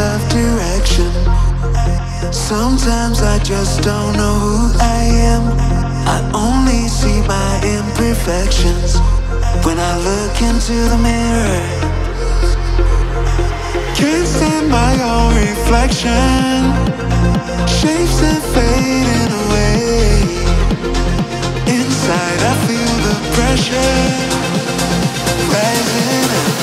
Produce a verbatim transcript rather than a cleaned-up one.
of direction. Sometimes I just don't know who I am. I only see my imperfections when I look into the mirror. Can't stand my own reflection. Shapes are fading away. Inside I feel the pressure rising up.